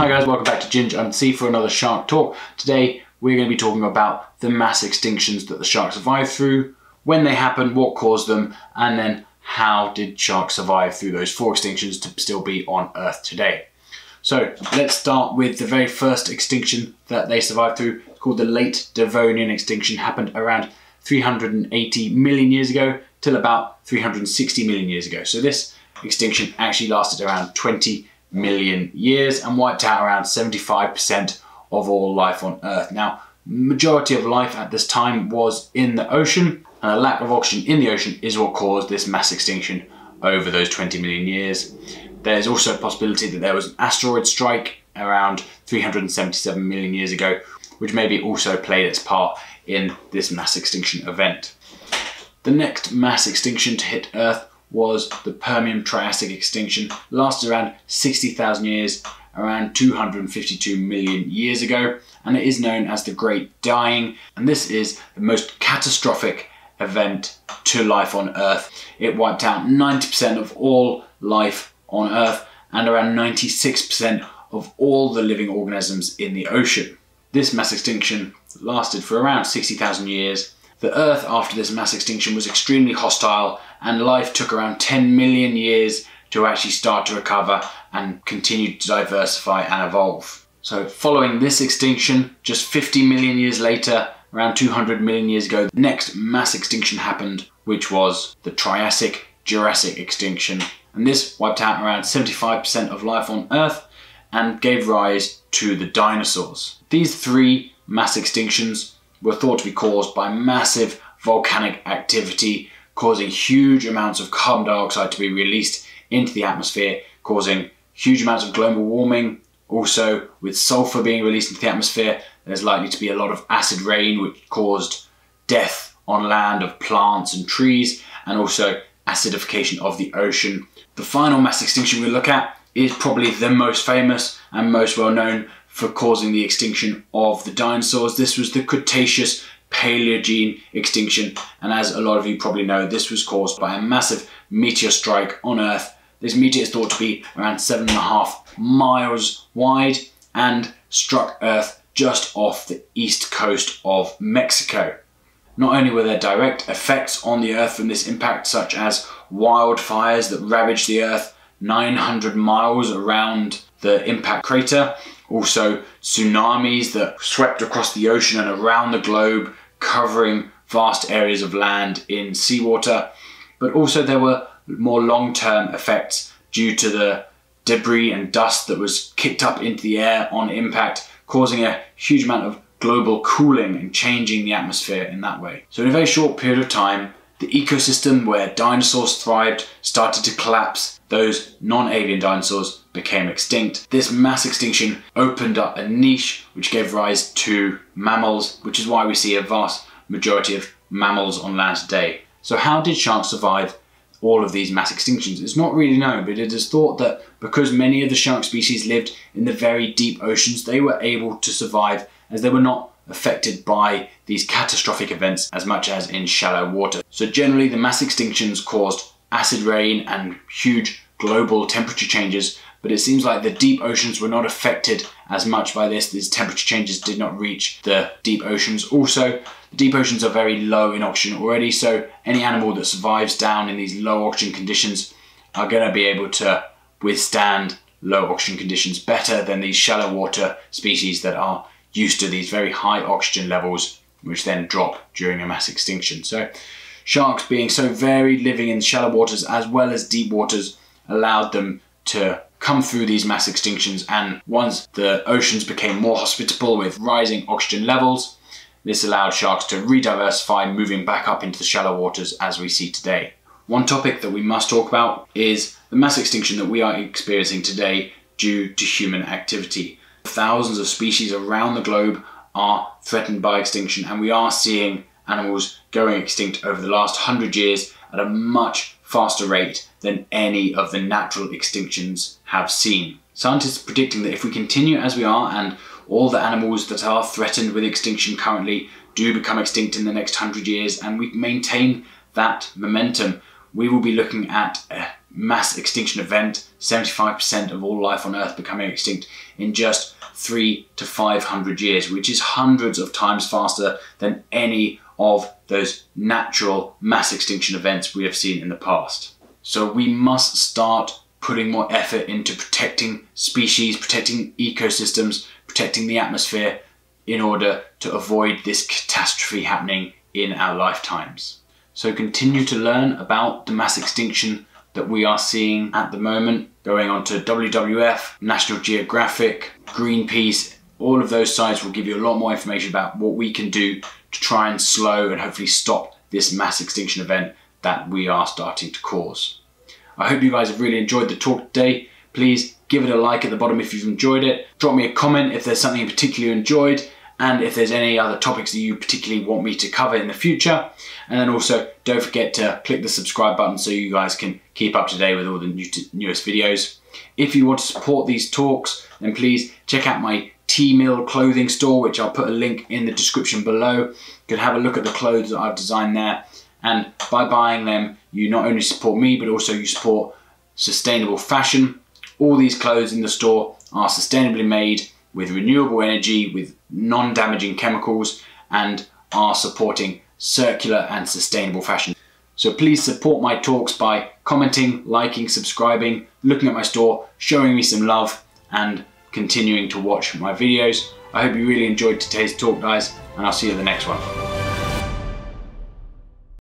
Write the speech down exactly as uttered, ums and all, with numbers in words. Hi guys, welcome back to Ginge Under Sea for another Shark Talk. Today we're going to be talking about the mass extinctions that the shark survived through, when they happened, what caused them, and then how did sharks survive through those four extinctions to still be on Earth today. So let's start with the very first extinction that they survived through. It's called the Late Devonian extinction. It happened around three hundred eighty million years ago till about three hundred sixty million years ago. So this extinction actually lasted around twenty million years and wiped out around seventy-five percent of all life on Earth. Now, majority of life at this time was in the ocean, and a lack of oxygen in the ocean is what caused this mass extinction over those twenty million years. There's also a possibility that there was an asteroid strike around three hundred seventy-seven million years ago, which maybe also played its part in this mass extinction event. The next mass extinction to hit Earth was the Permian-Triassic extinction. Lasted around sixty thousand years, around two hundred fifty-two million years ago, and it is known as the Great Dying, and this is the most catastrophic event to life on Earth. It wiped out ninety percent of all life on Earth and around ninety-six percent of all the living organisms in the ocean. This mass extinction lasted for around sixty thousand years. The Earth after this mass extinction was extremely hostile, and life took around ten million years to actually start to recover and continue to diversify and evolve. So following this extinction, just fifty million years later, around two hundred million years ago, the next mass extinction happened, which was the Triassic-Jurassic extinction. And this wiped out around seventy-five percent of life on Earth and gave rise to the dinosaurs. These three mass extinctions were thought to be caused by massive volcanic activity, causing huge amounts of carbon dioxide to be released into the atmosphere, causing huge amounts of global warming. Also, with sulfur being released into the atmosphere, there's likely to be a lot of acid rain, which caused death on land of plants and trees, and also acidification of the ocean. The final mass extinction we look at is probably the most famous and most well known for causing the extinction of the dinosaurs. This was the Cretaceous-Paleogene extinction, and as a lot of you probably know, this was caused by a massive meteor strike on Earth. This meteor is thought to be around seven and a half miles wide and struck Earth just off the east coast of Mexico. Not only were there direct effects on the Earth from this impact, such as wildfires that ravaged the Earth nine hundred miles around the impact crater, also tsunamis that swept across the ocean and around the globe, covering vast areas of land in seawater. But also there were more long-term effects due to the debris and dust that was kicked up into the air on impact, causing a huge amount of global cooling and changing the atmosphere in that way. So in a very short period of time, the ecosystem where dinosaurs thrived started to collapse. Those non-avian dinosaurs became extinct. This mass extinction opened up a niche which gave rise to mammals, which is why we see a vast majority of mammals on land today. So how did sharks survive all of these mass extinctions? It's not really known, but it is thought that because many of the shark species lived in the very deep oceans, they were able to survive as they were not affected by these catastrophic events as much as in shallow water. So generally the mass extinctions caused acid rain and huge global temperature changes, but it seems like the deep oceans were not affected as much by this. These temperature changes did not reach the deep oceans. Also, the deep oceans are very low in oxygen already, so any animal that survives down in these low oxygen conditions are going to be able to withstand low oxygen conditions better than these shallow water species that are used to these very high oxygen levels, which then drop during a mass extinction. So sharks, being so varied, living in shallow waters as well as deep waters, allowed them to come through these mass extinctions. And once the oceans became more hospitable with rising oxygen levels, this allowed sharks to re-diversify, moving back up into the shallow waters as we see today. One topic that we must talk about is the mass extinction that we are experiencing today due to human activity. Thousands of species around the globe are threatened by extinction, and we are seeing animals going extinct over the last hundred years at a much faster rate than any of the natural extinctions have seen. Scientists are predicting that if we continue as we are, and all the animals that are threatened with extinction currently do become extinct in the next hundred years, and we maintain that momentum, we will be looking at a mass extinction event, seventy-five percent of all life on Earth becoming extinct in just three to five hundred years, which is hundreds of times faster than any of those natural mass extinction events we have seen in the past. So we must start putting more effort into protecting species, protecting ecosystems, protecting the atmosphere in order to avoid this catastrophe happening in our lifetimes. So continue to learn about the mass extinction that we are seeing at the moment, going on to W W F, National Geographic, Greenpeace. All of those sites will give you a lot more information about what we can do to try and slow and hopefully stop this mass extinction event that we are starting to cause. I hope you guys have really enjoyed the talk today. Please give it a like at the bottom if you've enjoyed it. Drop me a comment if there's something in particular you enjoyed, and if there's any other topics that you particularly want me to cover in the future. And then also don't forget to click the subscribe button so you guys can keep up to date with all the new newest videos. If you want to support these talks, then please check out my Teemill clothing store, which I'll put a link in the description below. You can have a look at the clothes that I've designed there. And by buying them, you not only support me, but also you support sustainable fashion. All these clothes in the store are sustainably made with renewable energy, with non-damaging chemicals, and are supporting circular and sustainable fashion. So please support my talks by commenting, liking, subscribing, looking at my store, showing me some love, and continuing to watch my videos. I hope you really enjoyed today's talk, guys, and I'll see you in the next one.